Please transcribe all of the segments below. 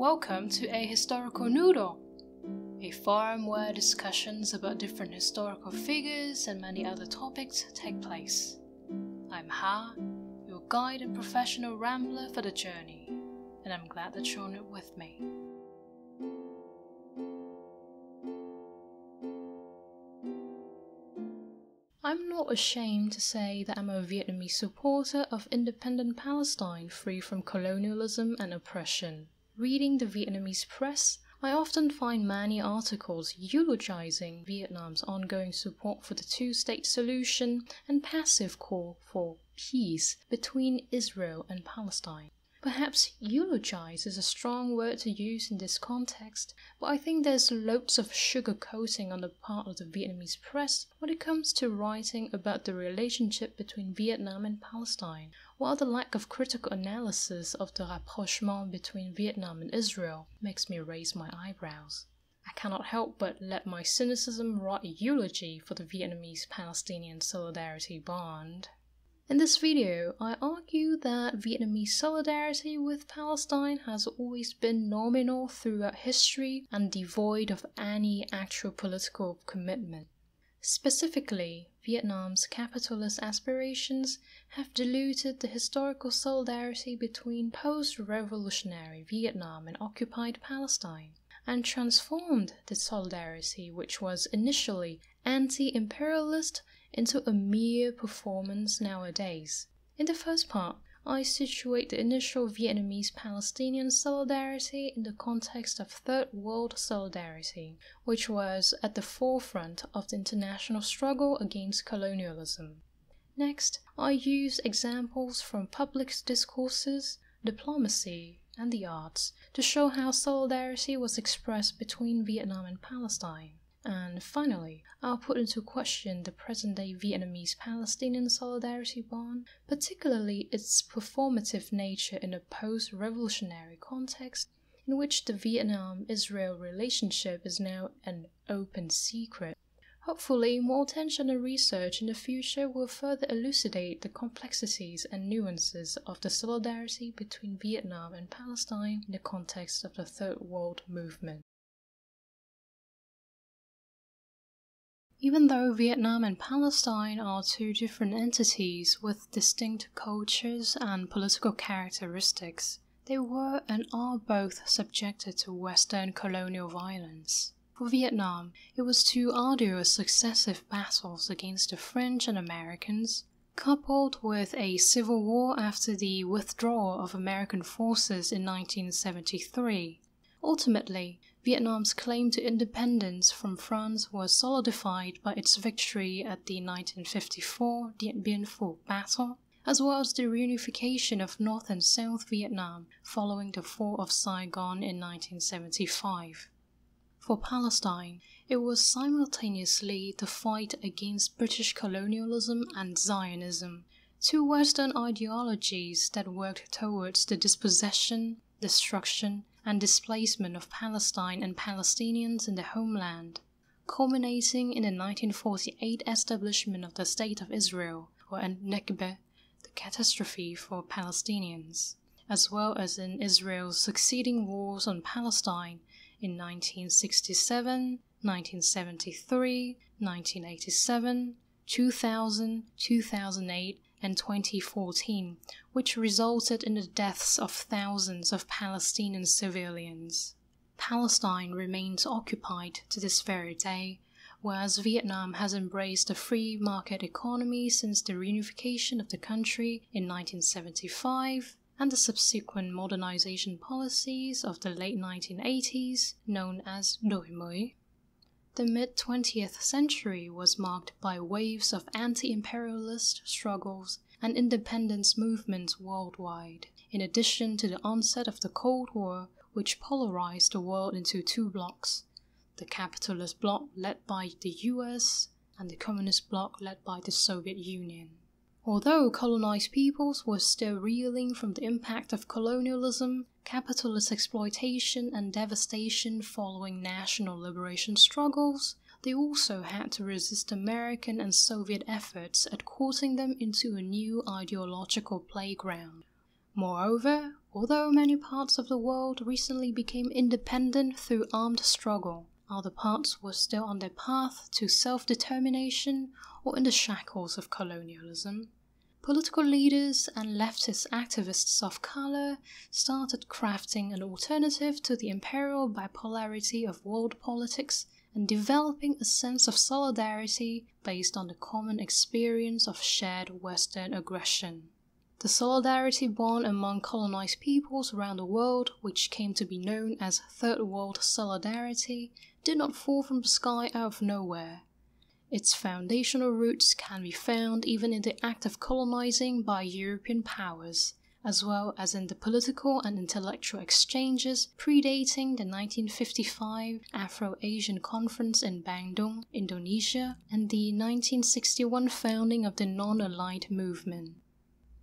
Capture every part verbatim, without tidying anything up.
Welcome to A Historical Noodle, a forum where discussions about different historical figures and many other topics take place. I'm Ha, your guide and professional rambler for the journey, and I'm glad that you're on it with me. I'm not ashamed to say that I'm a Vietnamese supporter of independent Palestine free from colonialism and oppression. Reading the Vietnamese press, I often find many articles eulogizing Vietnam's ongoing support for the two-state solution and passive call for peace between Israel and Palestine. Perhaps eulogize is a strong word to use in this context, but I think there's loads of sugarcoating on the part of the Vietnamese press when it comes to writing about the relationship between Vietnam and Palestine, while the lack of critical analysis of the rapprochement between Vietnam and Israel makes me raise my eyebrows. I cannot help but let my cynicism write a eulogy for the Vietnamese-Palestinian solidarity bond. In this video, I argue that Vietnamese solidarity with Palestine has always been nominal throughout history and devoid of any actual political commitment. Specifically, Vietnam's capitalist aspirations have diluted the historical solidarity between post-revolutionary Vietnam and occupied Palestine, and transformed the solidarity which was initially anti-imperialist into a mere performance nowadays. In the first part, I situate the initial Vietnamese-Palestinian solidarity in the context of Third World solidarity, which was at the forefront of the international struggle against colonialism. Next, I use examples from public discourses, diplomacy, and the arts to show how solidarity was expressed between Vietnam and Palestine. And finally, I'll put into question the present-day Vietnamese-Palestinian solidarity bond, particularly its performative nature in a post-revolutionary context in which the Vietnam-Israel relationship is now an open secret. Hopefully, more attention and research in the future will further elucidate the complexities and nuances of the solidarity between Vietnam and Palestine in the context of the Third World movement. Even though Vietnam and Palestine are two different entities with distinct cultures and political characteristics, they were and are both subjected to Western colonial violence. For Vietnam, it was two arduous successive battles against the French and Americans, coupled with a civil war after the withdrawal of American forces in nineteen seventy-three. Ultimately, Vietnam's claim to independence from France was solidified by its victory at the nineteen fifty-four Dien Bien Phu battle, as well as the reunification of North and South Vietnam following the fall of Saigon in nineteen seventy-five. For Palestine, it was simultaneously the fight against British colonialism and Zionism, two Western ideologies that worked towards the dispossession, destruction, and displacement of Palestine and Palestinians in their homeland, culminating in the nineteen forty-eight establishment of the State of Israel, or Nakba, the catastrophe for Palestinians, as well as in Israel's succeeding wars on Palestine in nineteen sixty-seven, nineteen seventy-three, nineteen eighty-seven, two thousand, two thousand eight, and twenty fourteen, which resulted in the deaths of thousands of Palestinian civilians. Palestine remains occupied to this very day, whereas Vietnam has embraced a free market economy since the reunification of the country in nineteen seventy-five and the subsequent modernization policies of the late nineteen eighties known as Doi Moi. The mid-twentieth century was marked by waves of anti-imperialist struggles and independence movements worldwide, in addition to the onset of the Cold War, which polarized the world into two blocks, the capitalist bloc led by the U S and the communist bloc led by the Soviet Union. Although colonized peoples were still reeling from the impact of colonialism, capitalist exploitation and devastation following national liberation struggles, they also had to resist American and Soviet efforts at courting them into a new ideological playground. Moreover, Although many parts of the world recently became independent through armed struggle, other parts were still on their path to self-determination or in the shackles of colonialism. Political leaders and leftist activists of colour started crafting an alternative to the imperial bipolarity of world politics and developing a sense of solidarity based on the common experience of shared Western aggression. The solidarity born among colonized peoples around the world, which came to be known as Third World Solidarity, did not fall from the sky out of nowhere. Its foundational roots can be found even in the act of colonizing by European powers, as well as in the political and intellectual exchanges predating the nineteen fifty-five Afro-Asian Conference in Bandung, Indonesia, and the nineteen sixty-one founding of the Non-Aligned Movement.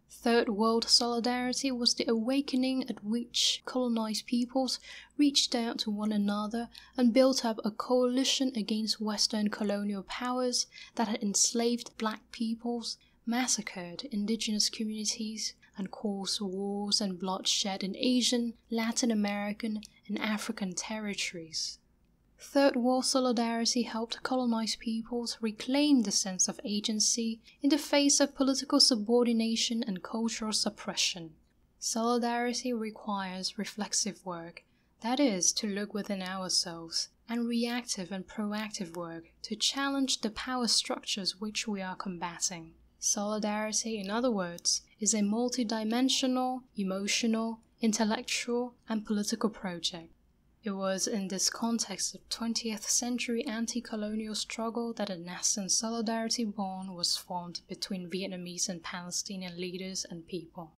Third World Solidarity was the awakening at which colonized peoples reached out to one another and built up a coalition against Western colonial powers that had enslaved black peoples, massacred indigenous communities, and caused wars and bloodshed in Asian, Latin American, and African territories. Third World Solidarity helped colonized peoples reclaim the sense of agency in the face of political subordination and cultural suppression. Solidarity requires reflexive work, that is, to look within ourselves, and reactive and proactive work to challenge the power structures which we are combating. Solidarity, in other words, is a multidimensional, emotional, intellectual, and political project. It was in this context of twentieth century anti-colonial struggle that a nascent solidarity bond was formed between Vietnamese and Palestinian leaders and people.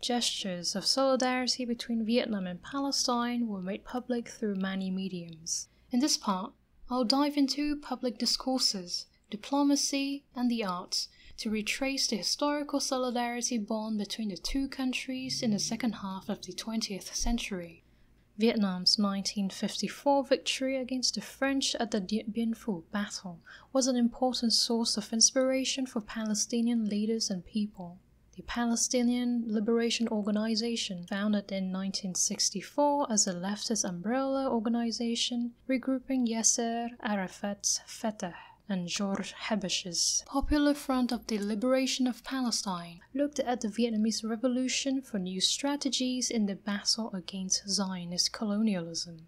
Gestures of solidarity between Vietnam and Palestine were made public through many mediums. In this part, I'll dive into public discourses, diplomacy, and the arts, to retrace the historical solidarity bond between the two countries in the second half of the twentieth century. Vietnam's nineteen fifty-four victory against the French at the Dien Bien Phu battle was an important source of inspiration for Palestinian leaders and people. The Palestinian Liberation Organization, founded in nineteen sixty-four as a leftist umbrella organization regrouping Yasser Arafat's Fatah and George Habesh's Popular Front of the Liberation of Palestine, looked at the Vietnamese Revolution for new strategies in the battle against Zionist colonialism.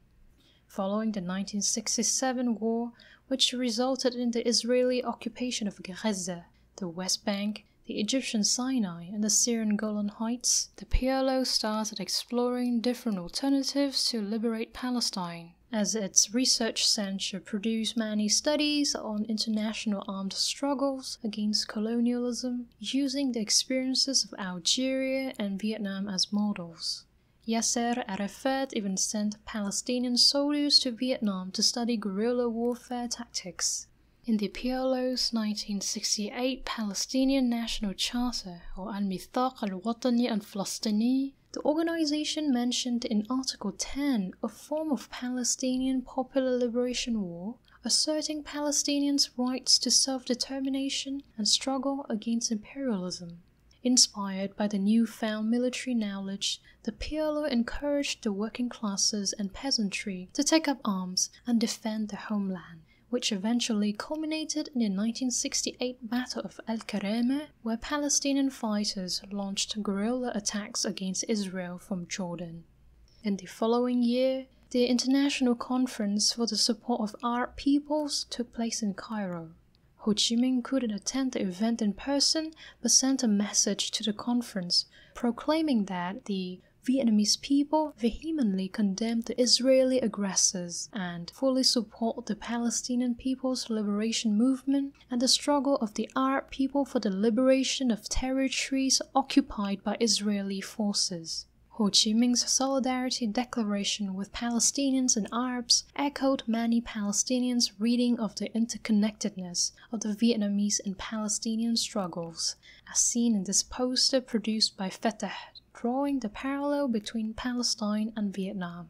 Following the nineteen sixty-seven war, which resulted in the Israeli occupation of Gaza, the West Bank, the Egyptian Sinai, and the Syrian Golan Heights, the P L O started exploring different alternatives to liberate Palestine, as its research centre produced many studies on international armed struggles against colonialism, using the experiences of Algeria and Vietnam as models. Yasser Arafat even sent Palestinian soldiers to Vietnam to study guerrilla warfare tactics. In the P L O's nineteen sixty-eight Palestinian National Charter, or Al-Mithaq Al-Watani Al-Filastini, the organization mentioned in Article ten a form of Palestinian Popular Liberation War, asserting Palestinians' rights to self-determination and struggle against imperialism. Inspired by the newfound military knowledge, the P L O encouraged the working classes and peasantry to take up arms and defend their homeland, which eventually culminated in the nineteen sixty-eight Battle of Al-Karama, where Palestinian fighters launched guerrilla attacks against Israel from Jordan. In the following year, the International Conference for the Support of Arab Peoples took place in Cairo. Ho Chi Minh couldn't attend the event in person, but sent a message to the conference, proclaiming that the Vietnamese people vehemently condemned the Israeli aggressors and fully support the Palestinian People's Liberation Movement and the struggle of the Arab people for the liberation of territories occupied by Israeli forces. Ho Chi Minh's Solidarity Declaration with Palestinians and Arabs echoed many Palestinians' reading of the interconnectedness of the Vietnamese and Palestinian struggles, as seen in this poster produced by Fatah, drawing the parallel between Palestine and Vietnam.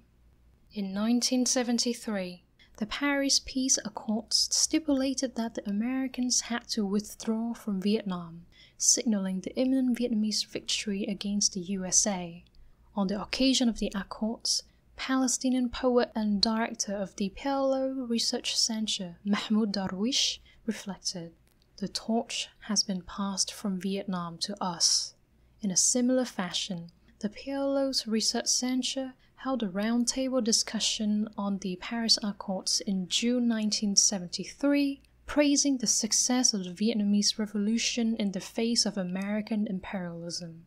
In nineteen seventy-three, the Paris Peace Accords stipulated that the Americans had to withdraw from Vietnam, signaling the imminent Vietnamese victory against the U S A. On the occasion of the Accords, Palestinian poet and director of the P L O Research Center, Mahmoud Darwish, reflected, "The torch has been passed from Vietnam to us." In a similar fashion, the P L O's Research Center held a roundtable discussion on the Paris Accords in June nineteen seventy-three, praising the success of the Vietnamese Revolution in the face of American imperialism.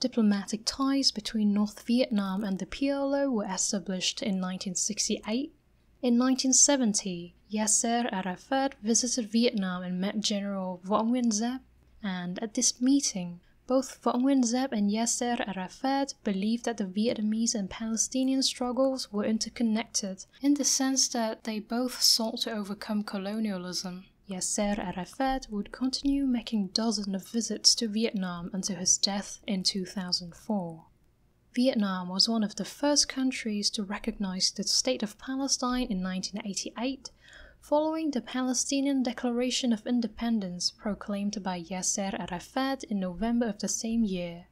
Diplomatic ties between North Vietnam and the P L O were established in nineteen sixty-eight. In nineteen seventy, Yasser Arafat visited Vietnam and met General Vo Nguyen Giap, and at this meeting, both Vo Nguyen Giap and Yasser Arafat believed that the Vietnamese and Palestinian struggles were interconnected in the sense that they both sought to overcome colonialism. Yasser Arafat would continue making dozens of visits to Vietnam until his death in two thousand four. Vietnam was one of the first countries to recognize the state of Palestine in nineteen eighty-eight, following the Palestinian Declaration of Independence proclaimed by Yasser Arafat in November of the same year.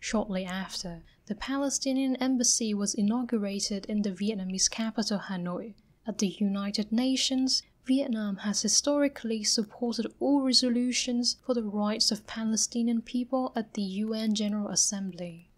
Shortly after, the Palestinian embassy was inaugurated in the Vietnamese capital Hanoi. At the United Nations, Vietnam has historically supported all resolutions for the rights of Palestinian people at the U N General Assembly.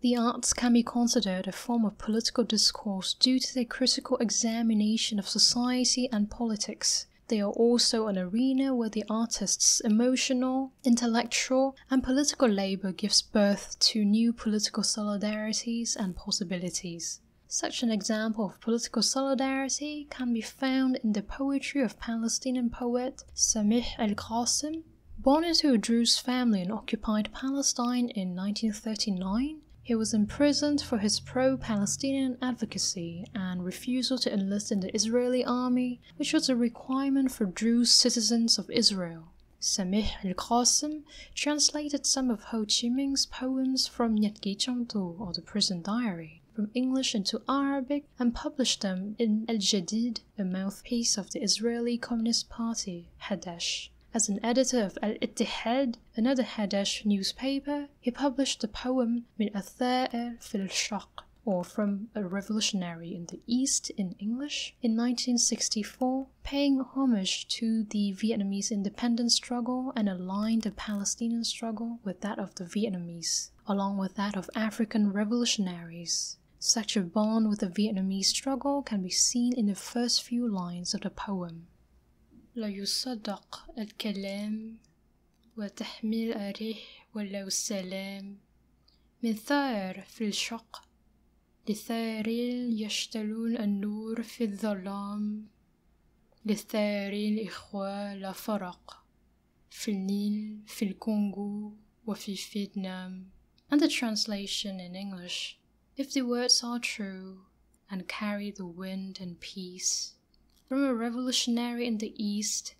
The arts can be considered a form of political discourse due to their critical examination of society and politics. They are also an arena where the artist's emotional, intellectual, and political labor gives birth to new political solidarities and possibilities. Such an example of political solidarity can be found in the poetry of Palestinian poet Samih al-Qasim. Born into a Druze family in occupied Palestine in nineteen thirty-nine, he was imprisoned for his pro-Palestinian advocacy and refusal to enlist in the Israeli army, which was a requirement for Druze citizens of Israel. Samih al-Qasim translated some of Ho Chi Minh's poems from Nhat Ky Trong Tu, or the Prison Diary, from English into Arabic and published them in Al-Jadid, a mouthpiece of the Israeli Communist Party, Hadash. As an editor of Al-Ittihad, another Hadash newspaper, he published the poem Min Tha'ir fii al-Sharq, or From a Revolutionary in the East in English, in nineteen sixty-four, paying homage to the Vietnamese independence struggle and aligned the Palestinian struggle with that of the Vietnamese, along with that of African revolutionaries. Such a bond with the Vietnamese struggle can be seen in the first few lines of the poem. لا يصدق الكلام وتحميل الريح ولو سلام من ثار في الشق للثارين يشتلون النور في الظلام للثارين إخوة لا فرق في النيل في الكونغو وفي فيتنام. And the translation in English: If the words are true and carry the wind and peace, from a revolutionary in the East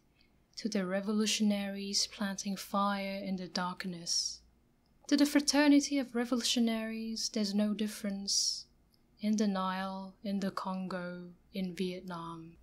to the revolutionaries planting fire in the darkness. To the fraternity of revolutionaries, there's no difference. In the Nile, in the Congo, in Vietnam.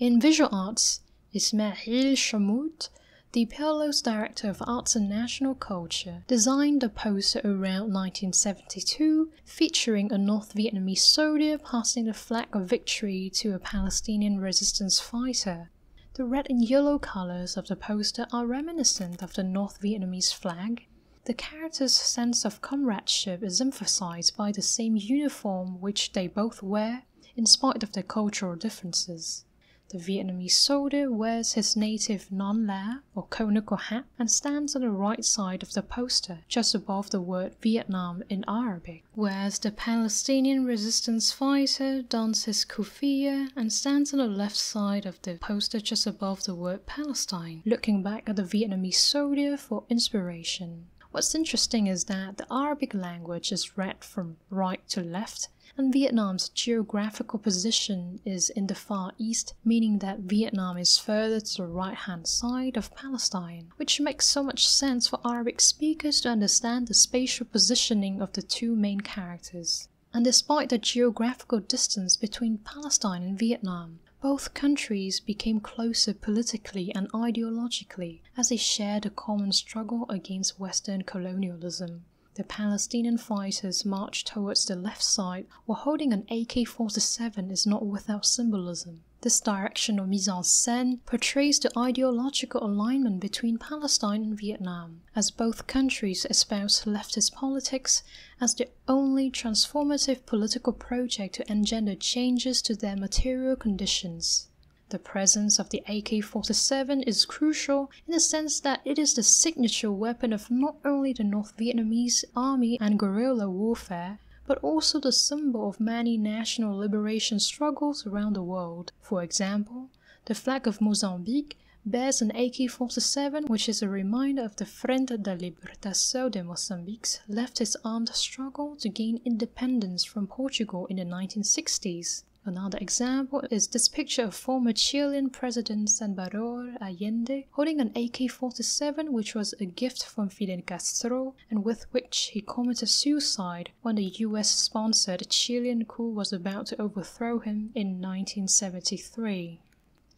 In visual arts, Ismail Shammout, the P L O's director of arts and national culture, designed a poster around nineteen seventy-two featuring a North Vietnamese soldier passing the flag of victory to a Palestinian resistance fighter. The red and yellow colors of the poster are reminiscent of the North Vietnamese flag. The characters' sense of comradeship is emphasized by the same uniform which they both wear, in spite of their cultural differences. The Vietnamese soldier wears his native non-la, or conical hat, and stands on the right side of the poster, just above the word Vietnam in Arabic, whereas the Palestinian resistance fighter dons his kufiya and stands on the left side of the poster just above the word Palestine, looking back at the Vietnamese soldier for inspiration. What's interesting is that the Arabic language is read from right to left, and Vietnam's geographical position is in the Far East, meaning that Vietnam is further to the right-hand side of Palestine, which makes so much sense for Arabic speakers to understand the spatial positioning of the two main characters. And despite the geographical distance between Palestine and Vietnam, Both countries became closer politically and ideologically as they shared a common struggle against Western colonialism. The Palestinian fighters marched towards the left side while holding an A K forty-seven is not without symbolism. This directional mise-en-scène portrays the ideological alignment between Palestine and Vietnam, as both countries espouse leftist politics as the only transformative political project to engender changes to their material conditions. The presence of the A K forty-seven is crucial in the sense that it is the signature weapon of not only the North Vietnamese army and guerrilla warfare, but also the symbol of many national liberation struggles around the world. For example, the flag of Mozambique bears an A K forty-seven, which is a reminder of the Frente de Libertação de Moçambique's leftist armed struggle to gain independence from Portugal in the nineteen sixties. Another example is this picture of former Chilean President Salvador Allende holding an A K forty-seven, which was a gift from Fidel Castro and with which he committed suicide when the U S-sponsored Chilean coup was about to overthrow him in nineteen seventy-three.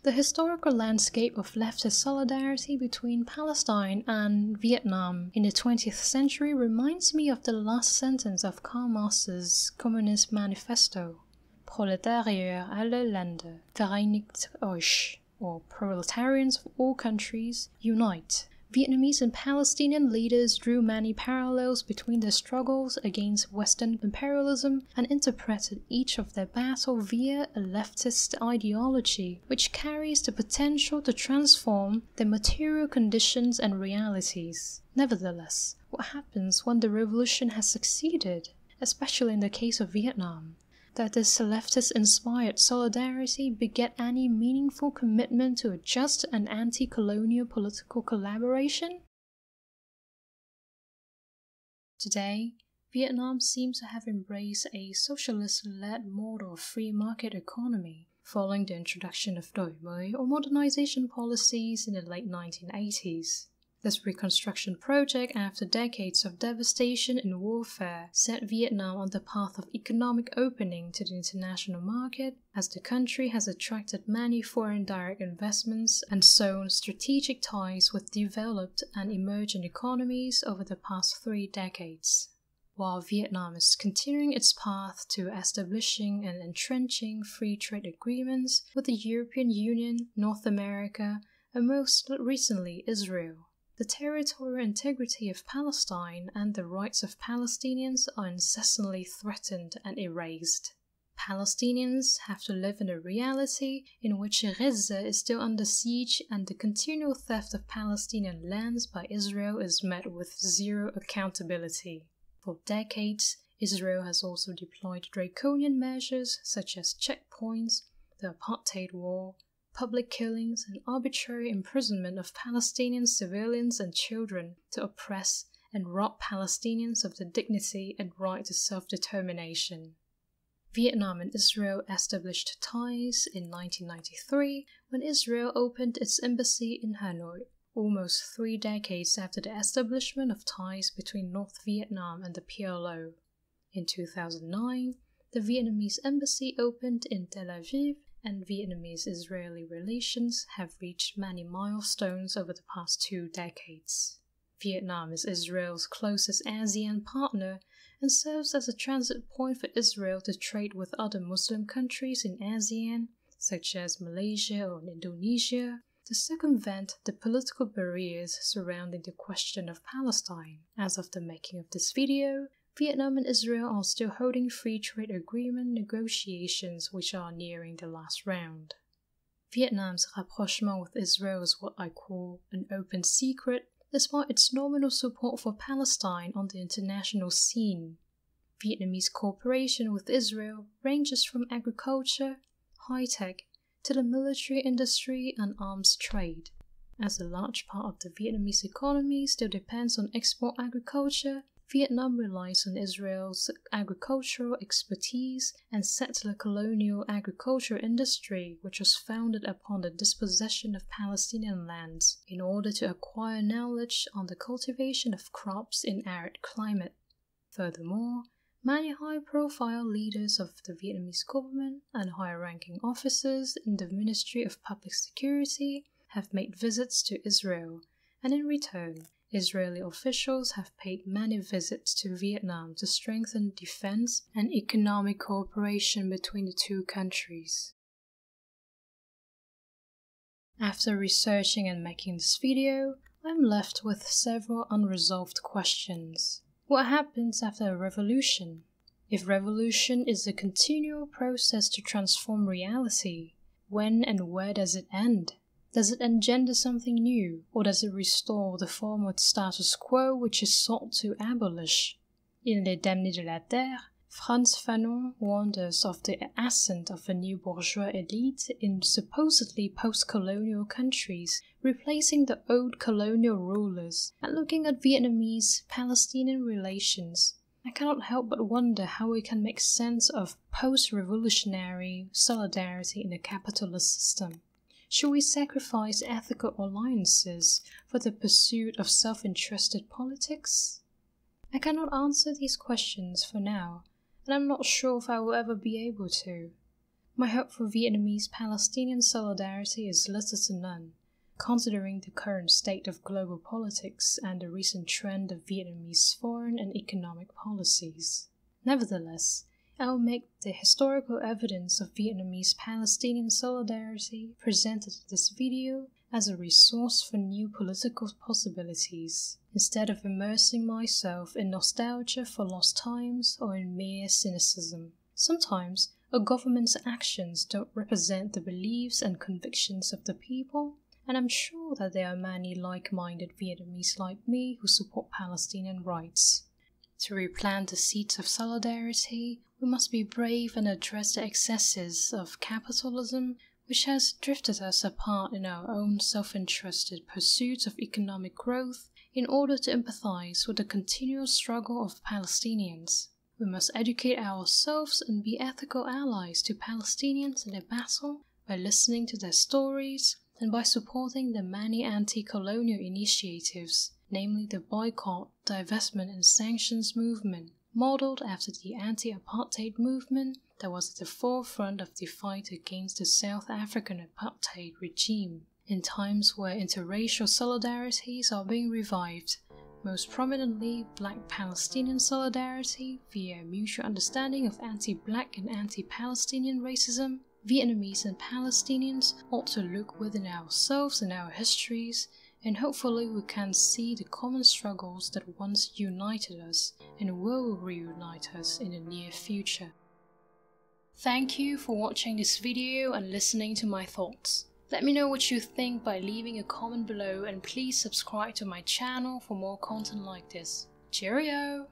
The historical landscape of leftist solidarity between Palestine and Vietnam in the twentieth century reminds me of the last sentence of Karl Marx's Communist Manifesto. Proletarier aller Länder, vereinigt euch, or proletarians of all countries, unite. Vietnamese and Palestinian leaders drew many parallels between their struggles against Western imperialism and interpreted each of their battle via a leftist ideology, which carries the potential to transform their material conditions and realities. Nevertheless, what happens when the revolution has succeeded, especially in the case of Vietnam? That this leftist-inspired solidarity beget any meaningful commitment to a just and anti-colonial political collaboration? Today, Vietnam seems to have embraced a socialist-led model of free market economy, following the introduction of Doi Moi or modernization policies in the late nineteen eighties. This reconstruction project, after decades of devastation and warfare, set Vietnam on the path of economic opening to the international market, as the country has attracted many foreign direct investments and sewn strategic ties with developed and emerging economies over the past three decades. While Vietnam is continuing its path to establishing and entrenching free trade agreements with the European Union, North America, and most recently Israel, the territorial integrity of Palestine and the rights of Palestinians are incessantly threatened and erased. Palestinians have to live in a reality in which Gaza is still under siege and the continual theft of Palestinian lands by Israel is met with zero accountability. For decades, Israel has also deployed draconian measures such as checkpoints, the apartheid wall, public killings and arbitrary imprisonment of Palestinian civilians and children to oppress and rob Palestinians of the dignity and right to self-determination. Vietnam and Israel established ties in nineteen ninety-three when Israel opened its embassy in Hanoi, almost three decades after the establishment of ties between North Vietnam and the P L O. In two thousand nine, the Vietnamese embassy opened in Tel Aviv, and Vietnamese-Israeli relations have reached many milestones over the past two decades. Vietnam is Israel's closest ASEAN partner and serves as a transit point for Israel to trade with other Muslim countries in ASEAN, such as Malaysia or Indonesia, to circumvent the political barriers surrounding the question of Palestine. As of the making of this video, Vietnam and Israel are still holding free trade agreement negotiations which are nearing the last round. Vietnam's rapprochement with Israel is what I call an open secret, despite its nominal support for Palestine on the international scene. Vietnamese cooperation with Israel ranges from agriculture, high-tech, to the military industry and arms trade, as a large part of the Vietnamese economy still depends on export agriculture. Vietnam relies on Israel's agricultural expertise and settler colonial agricultural industry, which was founded upon the dispossession of Palestinian lands in order to acquire knowledge on the cultivation of crops in arid climate. Furthermore, Many high-profile leaders of the Vietnamese government and high-ranking officers in the Ministry of Public Security have made visits to Israel, and in return, Israeli officials have paid many visits to Vietnam to strengthen defense and economic cooperation between the two countries. After researching and making this video, I'm left with several unresolved questions. What happens after a revolution? If revolution is a continual process to transform reality, when and where does it end? Does it engender something new, or does it restore the former status quo which is sought to abolish? In Les Damnés de la Terre, Frantz Fanon warned us of the ascent of a new bourgeois elite in supposedly post-colonial countries, replacing the old colonial rulers, and looking at Vietnamese-Palestinian relations. I cannot help but wonder how we can make sense of post-revolutionary solidarity in a capitalist system. Should we sacrifice ethical alliances for the pursuit of self-interested politics? I cannot answer these questions for now, and I'm not sure if I will ever be able to. My hope for Vietnamese-Palestinian solidarity is little to none, considering the current state of global politics and the recent trend of Vietnamese foreign and economic policies. Nevertheless, I will make the historical evidence of Vietnamese-Palestinian solidarity presented in this video as a resource for new political possibilities, instead of immersing myself in nostalgia for lost times or in mere cynicism. Sometimes, a government's actions don't represent the beliefs and convictions of the people, and I'm sure that there are many like-minded Vietnamese like me who support Palestinian rights. To replant the seeds of solidarity, we must be brave and address the excesses of capitalism, which has drifted us apart in our own self-interested pursuit of economic growth in order to empathize with the continual struggle of Palestinians. We must educate ourselves and be ethical allies to Palestinians in their battle by listening to their stories and by supporting the many anti-colonial initiatives, namely the Boycott, Divestment and Sanctions movement, modelled after the anti-apartheid movement that was at the forefront of the fight against the South African apartheid regime. In times where interracial solidarities are being revived, most prominently Black Palestinian solidarity via mutual understanding of anti-Black and anti-Palestinian racism, Vietnamese and Palestinians ought to look within ourselves and our histories, and hopefully we can see the common struggles that once united us and will reunite us in the near future. Thank you for watching this video and listening to my thoughts. Let me know what you think by leaving a comment below, and please subscribe to my channel for more content like this. Cheerio!